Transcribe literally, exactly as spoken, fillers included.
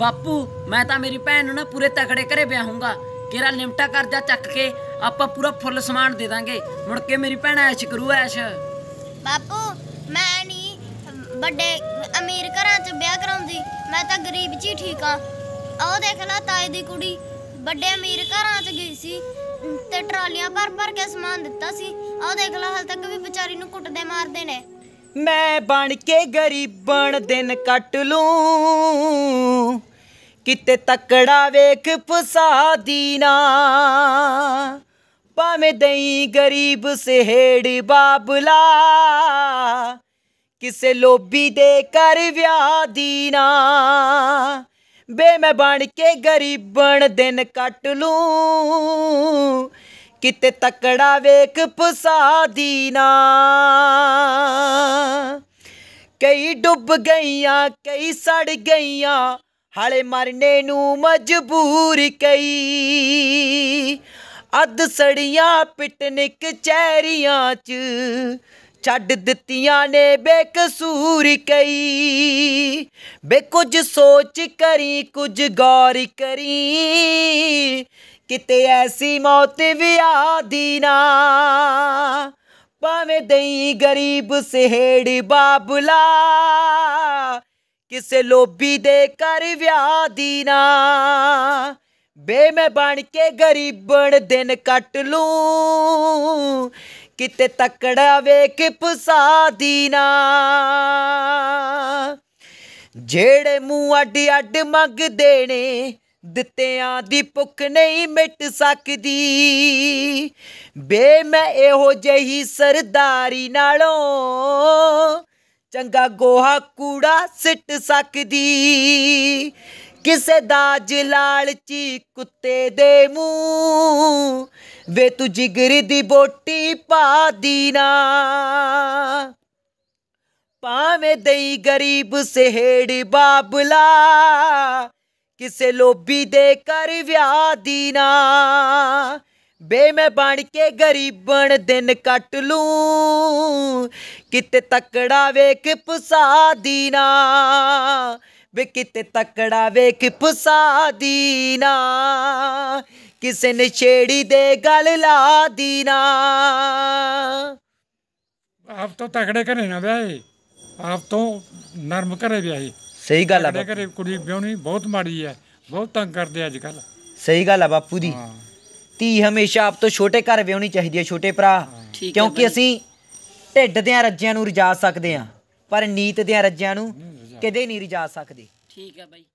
बापू मैं ता मेरी भैन ना पूरे तकड़े घरे ब्याहूंगा, केरा लिमटा करजा चक के आपा पूरा फुल समान दे देंगे, मुड़ के मेरी भैन ऐश करू ऐश। बापू मैं नहीं बड़े अमीर घर च ब्याह कराउंदी, मैं ता गरीब च ही ठीक आ। ओ देख ला ताई दी कुड़ी बड़े अमीर घर च गई सी ते ट्रालियां भर भर के समान दिता सी, ओ देख ला हाल तक भी बेचारी नूं कुटदे मारदे ने। मैं बन के गरीबन दिन कट लूं, किते तकड़ा वेख फसा दीना, भावे दई गरीब सेहड़ बाबला, किसे लोभी दे कर व्याह दीना। बे मैं बन के गरीबन दिन कट लूं, किते तकड़ा वेख फसा दीना। कई डुब गईया कई सड़ गईया हाले मरने नू मजबूर, कई अद सड़िया पिटनिक चेहरिया च छड दित्तियां ने बेकसूर, कई बे कुछ सोच करी कुछ गौर करी, किते ऐसी मौत व्याह दीना। भावे दई गरीब सेहड़ बाबला, किसे लोभी दे कर व्याह दीना। बे मैं बन के गरीबन दिन कट लूं, किते तकड़ा वेख फसा दीना। जेड़े मूंह अड अड मंगदे ने दित्तियां दी भुख नहीं मिट सकदी, बे मैं इहो जेही सरदारी नालों चंगा गोहा कूड़ा सिट सकदी। किसे दाज लालची कुत्ते दे मूंह वे तू जिगरी दी बोटी पा दीना। भावें दई गरीब सेहड़ बाबला, किसे लोभी दे कर व्याह दीना। बे मैं बन के गरीबन दिन कट लूं, किते तकड़ा वेख फसा दीना। बे किते तकड़ा वेख फसा दीना, किसे ने छेड़ी दे गल ला दीना। आप तो तकड़े घरे ना ब्याहे, आप तो नरम घरे ब्याहे। सही गल है, घरे कुड़ी ब्याहनी बहुत माड़ी है, बहुत तंग करते अजकल। सही गल है बापू जी, धी हमेशा आप तो छोटे घर ब्याहनी चाहिए है छोटे भरा, क्योंकि असी ढिड दियां रज्जियां नूं रजा सकते हाँ पर नीत दियां रज्जियां नूं कदे नहीं रजा सकते। ठीक है भाई।